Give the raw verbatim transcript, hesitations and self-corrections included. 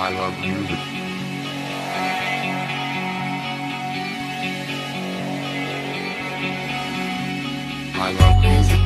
I love music. I love music.